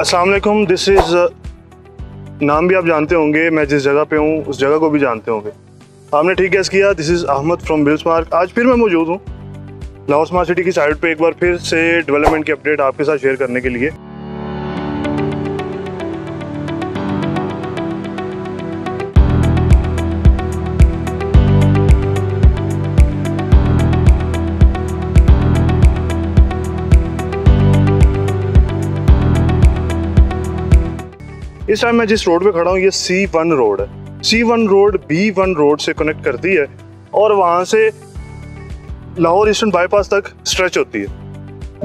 अस्सलाम वालेकुम। This is नाम भी आप जानते होंगे, मैं जिस जगह पे हूँ उस जगह को भी जानते होंगे। आपने ठीक गैस किया, this is Ahmed from bills mark. आज फिर मैं मौजूद हूँ लाहौर स्मार्ट सिटी की साइड पे एक बार फिर से डेवलपमेंट की अपडेट आपके साथ शेयर करने के लिए। इस टाइम मैं जिस रोड पे खड़ा हूँ ये C1 रोड है। C1 रोड B1 रोड से कनेक्ट करती है और वहाँ से लाहौर ईस्टर्न बाईपास तक स्ट्रेच होती है।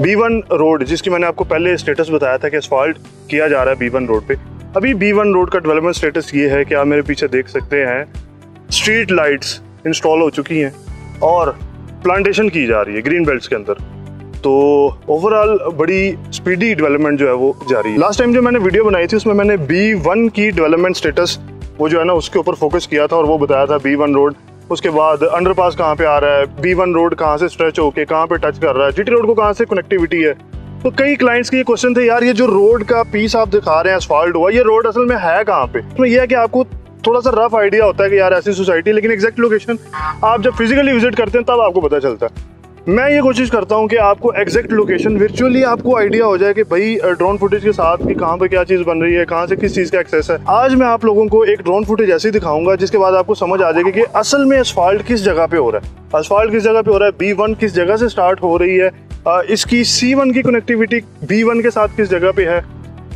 B1 रोड जिसकी मैंने आपको पहले स्टेटस बताया था कि एसफॉल्ट किया जा रहा है B1 रोड पे। अभी B1 रोड का डेवलपमेंट स्टेटस ये है कि आप मेरे पीछे देख सकते हैं स्ट्रीट लाइट्स इंस्टॉल हो चुकी हैं और प्लांटेशन की जा रही है ग्रीन बेल्ट के अंदर। तो ओवरऑल बड़ी स्पीडी डेवलपमेंट जो है वो जारी है। लास्ट टाइम जो मैंने वीडियो बनाई थी उसमें मैंने B1 की डेवलपमेंट स्टेटस वो जो है ना उसके ऊपर फोकस किया था और वो बताया था B1 रोड, उसके बाद अंडरपास कहाँ पे आ रहा है, B1 रोड कहाँ से स्ट्रेच होके कहाँ पे टच कर रहा है, GT रोड को कहाँ से कनेक्टिविटी है। तो कई क्लाइंट्स के ये क्वेश्चन थे, यार ये जो रोड का पीस आप दिखा रहे हैं एसफॉल्ट हुआ, ये रोड असल में है कहाँ पे। इसमें यह है कि आपको थोड़ा सा रफ आइडिया होता है कि यार ऐसी सोसाइटी, लेकिन एग्जैक्ट लोकेशन आप जब फिजिकली विजिट करते हैं तब आपको पता चलता है। मैं ये कोशिश करता हूँ कि आपको एग्जैक्ट लोकेशन वर्चुअली आपको आइडिया हो जाए कि भाई ड्रोन फुटेज के साथ कि कहाँ पे क्या चीज़ बन रही है, कहाँ से किस चीज़ का एक्सेस है। आज मैं आप लोगों को एक ड्रोन फुटेज ऐसी दिखाऊंगा जिसके बाद आपको समझ आ जाएगी कि असल में एसफॉल्ट किस जगह पे हो रहा है, एसफॉल्ट किस जगह पे हो रहा है, B1 किस जगह से स्टार्ट हो रही है, इसकी C1 की कनेक्टिविटी B1 के साथ किस जगह पे है।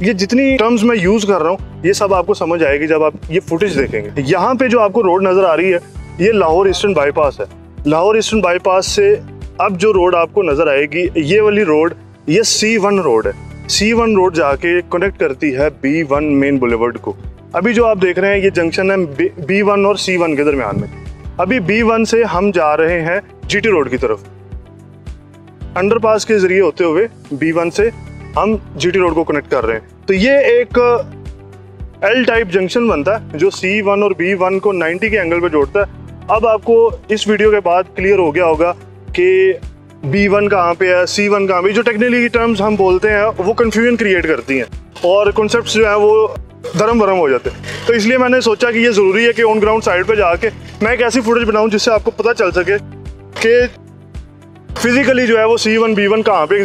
ये जितनी टर्म्स मैं यूज़ कर रहा हूँ ये सब आपको समझ आएगी जब आप ये फुटेज देखेंगे। यहाँ पे जो आपको रोड नज़र आ रही है ये लाहौर ईस्टर्न बाईपास है। लाहौर ईस्टर्न बाईपास से अब जो रोड आपको नज़र आएगी ये वाली रोड, ये C1 रोड है। C1 रोड जाके कनेक्ट करती है B1 मेन बुलेवर्ड को। अभी जो आप देख रहे हैं ये जंक्शन है B1 और C1 के दरमियान में। अभी B1 से हम जा रहे हैं GT रोड की तरफ, अंडरपास के ज़रिए होते हुए B1 से हम GT रोड को कनेक्ट कर रहे हैं। तो ये एक L टाइप जंक्शन बनता है जो C1 और B1 को 90 के एंगल पर जोड़ता है। अब आपको इस वीडियो के बाद क्लियर हो गया होगा कि B1 कहाँ पे है, C1 कहाँ पे। जो टेक्निकली टर्म्स हम बोलते हैं वो कन्फ्यूजन क्रिएट करती हैं और कॉन्सेप्ट्स जो हैं वो धर्म भरम हो जाते हैं। तो इसलिए मैंने सोचा कि ये ज़रूरी है कि ऑन ग्राउंड साइड पे जाके मैं एक ऐसी फुटेज बनाऊँ जिससे आपको पता चल सके कि फिजिकली जो है वो C1 B1 कहाँ पे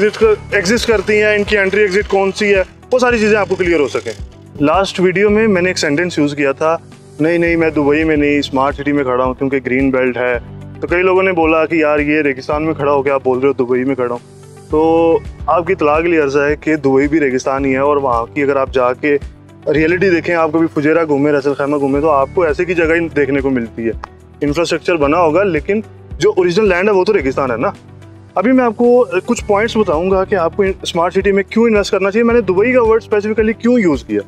एग्जिस्ट करती हैं, इनकी एंट्री एग्जिट कौन सी है, वो सारी चीज़ें आपको क्लियर हो सकें। लास्ट वीडियो में मैंने एक सेंटेंस यूज़ किया था, नहीं मैं दुबई में नहीं स्मार्ट सिटी में खड़ा हूँ क्योंकि ग्रीन बेल्ट है। तो कई लोगों ने बोला कि यार ये रेगिस्तान में खड़ा हो गया, आप बोल रहे हो दुबई में खड़ा हूँ। तो आपकी इतला के लिए अर्ज़ा है कि दुबई भी रेगिस्तान ही है और वहाँ की अगर आप जाके रियलिटी देखें, आप कभी फुजेरा घूमें, रसल खैमा घूमें, तो आपको ऐसे की जगह ही देखने को मिलती है। इंफ्रास्ट्रक्चर बना होगा लेकिन जो ओरिजिनल लैंड है वो तो रेगिस्तान है ना। अभी मैं आपको कुछ पॉइंट्स बताऊँगा कि आपको स्मार्ट सिटी में क्यों इन्वेस्ट करना चाहिए, मैंने दुबई का वर्ड स्पेसिफिकली क्यों यूज़ किया।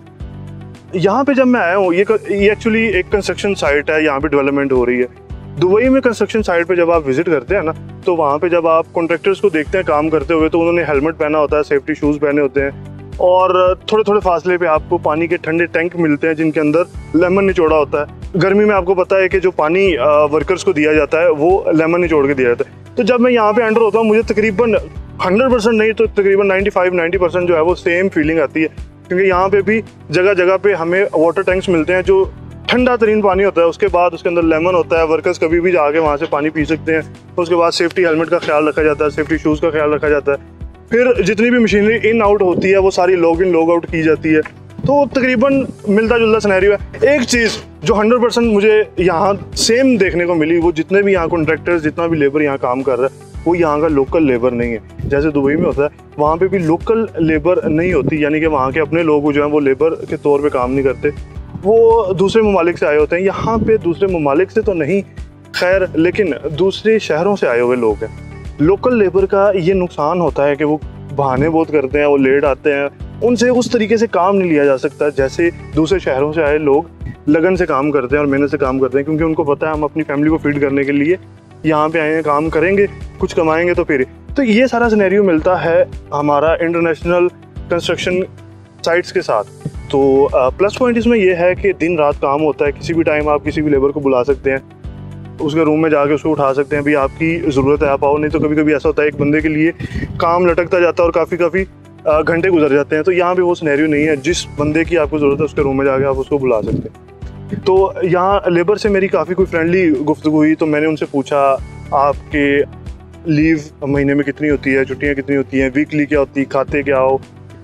यहाँ पर जब मैं आया हूँ ये एक्चुअली एक कंस्ट्रक्शन साइट है, यहाँ पर डेवलपमेंट हो रही है। दुबई में कंस्ट्रक्शन साइट पे जब आप विजिट करते हैं ना तो वहाँ पे जब आप कॉन्ट्रैक्टर्स को देखते हैं काम करते हुए तो उन्होंने हेलमेट पहना होता है, सेफ्टी शूज़ पहने होते हैं और थोड़े थोड़े फासले पे आपको पानी के ठंडे टैंक मिलते हैं जिनके अंदर लेमन निचोड़ा होता है। गर्मी में आपको पता है कि जो पानी वर्कर्स को दिया जाता है वो लेमन निचोड़ के दिया जाता है। तो जब मैं यहाँ पर एंटर होता हूँ मुझे तकरीबन 100% नहीं तो तकरीबन 95-90% जो है वो सेम फीलिंग आती है, क्योंकि यहाँ पर भी जगह जगह पर हमें वाटर टैंक्स मिलते हैं जो ठंडा तरीन पानी होता है, उसके बाद उसके अंदर लेमन होता है, वर्कर्स कभी भी जाके वहाँ से पानी पी सकते हैं। उसके बाद सेफ्टी हेलमेट का ख्याल रखा जाता है, सेफ्टी शूज़ का ख्याल रखा जाता है। फिर जितनी भी मशीनरी इन आउट होती है वो सारी लॉग इन लॉग आउट की जाती है। तो तकरीबन मिलता जुलता सिनेरियो है। एक चीज़ जो 100% मुझे यहाँ सेम देखने को मिली वो जितने भी यहाँ कॉन्ट्रैक्टर्स, जितना भी लेबर यहाँ काम कर रहा है वो यहाँ का लोकल लेबर नहीं है। जैसे दुबई में होता है वहाँ पे भी लोकल लेबर नहीं होती, यानी कि वहाँ के अपने लोग जो हैं वो लेबर के तौर पे काम नहीं करते, वो दूसरे ममालिक से आए होते हैं। यहाँ पे दूसरे ममालिक से तो नहीं खैर, लेकिन दूसरे शहरों से आए हुए लोग हैं। लोकल लेबर का ये नुकसान होता है कि वो बहाने बहुत करते हैं, वो लेट आते हैं, उनसे उस तरीके से काम नहीं लिया जा सकता जैसे दूसरे शहरों से आए लोग लगन से काम करते हैं और मेहनत से काम करते हैं, क्योंकि उनको पता है हम अपनी फैमिली को फीड करने के लिए यहाँ पर आए हैं, काम करेंगे, कुछ कमाएँगे। तो फिर तो ये सारा सिनेरियो मिलता है हमारा इंटरनेशनल कंस्ट्रक्शन साइट्स के साथ। तो प्लस पॉइंट इसमें यह है कि दिन रात काम होता है, किसी भी टाइम आप किसी भी लेबर को बुला सकते हैं, उसके रूम में जाके उसको उठा सकते हैं भी आपकी ज़रूरत है आप आओ। नहीं तो कभी कभी ऐसा होता है एक बंदे के लिए काम लटकता जाता है और काफ़ी घंटे गुजर जाते हैं। तो यहाँ पे वो सिनेरियो नहीं है, जिस बंदे की आपको ज़रूरत है उसके रूम में जाके आप उसको बुला सकते हैं। तो यहाँ लेबर से मेरी काफ़ी कोई फ्रेंडली गुफ्तगू हुई, तो मैंने उनसे पूछा आपके लीव महीने में कितनी होती है, छुट्टियाँ कितनी होती हैं, वीकली क्या होती, खाते क्या हो,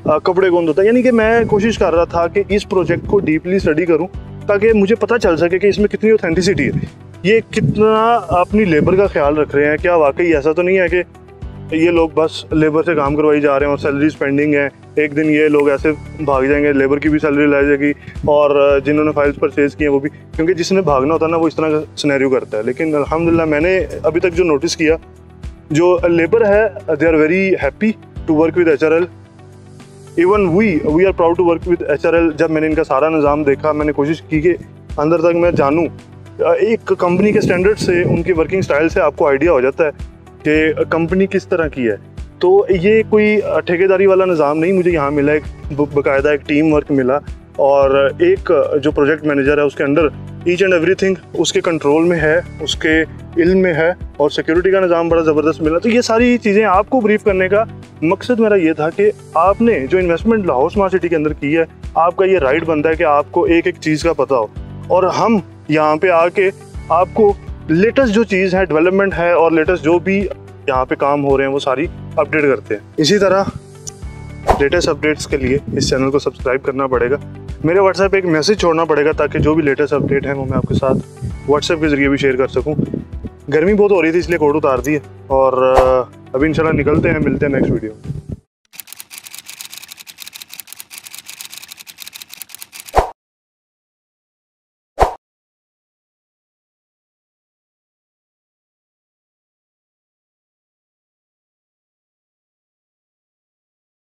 कपड़े कौन होता है। यानी कि मैं कोशिश कर रहा था कि इस प्रोजेक्ट को डीपली स्टडी करूँ ताकि मुझे पता चल सके कि इसमें कितनी ऑथेंटिसिटी है, ये कितना अपनी लेबर का ख्याल रख रहे हैं, क्या वाकई ऐसा तो नहीं है कि ये लोग बस लेबर से काम करवाई जा रहे हैं और सैलरीज पेंडिंग है, एक दिन ये लोग ऐसे भाग जाएंगे, लेबर की भी सैलरी लाई जाएगी और जिन्होंने फाइल्स परचेज़ की हैं वो भी, क्योंकि जिसने भागना होता है ना वो इस तरह का सिनेरियो करता है। लेकिन अल्हम्दुलिल्लाह मैंने अभी तक जो नोटिस किया, जो लेबर है they are very happy to work with HRL, even we are proud to work with HRL। जब मैंने इनका सारा निज़ाम देखा, मैंने कोशिश की कि अंदर तक मैं जानूँ, एक कंपनी के स्टैंडर्ड से, उनकी वर्किंग स्टाइल से आपको आइडिया हो जाता है कि कंपनी किस तरह की है। तो ये कोई ठेकेदारी वाला निज़ाम नहीं मुझे यहाँ मिला, एक बाकायदा एक टीम वर्क मिला और एक जो प्रोजेक्ट मैनेजर है उसके अंडर ईच एंड एवरीथिंग उसके कंट्रोल में है, उसके इल्म में है, और सिक्योरिटी का निज़ाम बड़ा ज़बरदस्त मिला। तो ये सारी चीज़ें आपको ब्रीफ करने का मकसद मेरा ये था कि आपने जो इन्वेस्टमेंट लाहौर स्मार्ट सिटी के अंदर की है, आपका ये राइट बनता है कि आपको एक एक चीज़ का पता हो, और हम यहाँ पर आके आपको लेटेस्ट जो चीज़ है, डेवलपमेंट है और लेटेस्ट जो भी यहाँ पे काम हो रहे हैं वो सारी अपडेट करते हैं। इसी तरह लेटेस्ट अपडेट्स के लिए इस चैनल को सब्सक्राइब करना पड़ेगा, मेरे व्हाट्सएप पे एक मैसेज छोड़ना पड़ेगा ताकि जो भी लेटेस्ट अपडेट है वो मैं आपके साथ व्हाट्सएप के ज़रिए भी शेयर कर सकूँ। गर्मी बहुत हो रही थी इसलिए कोट उतार दी है और अभी इंशाल्लाह निकलते हैं, मिलते हैं नेक्स्ट वीडियो।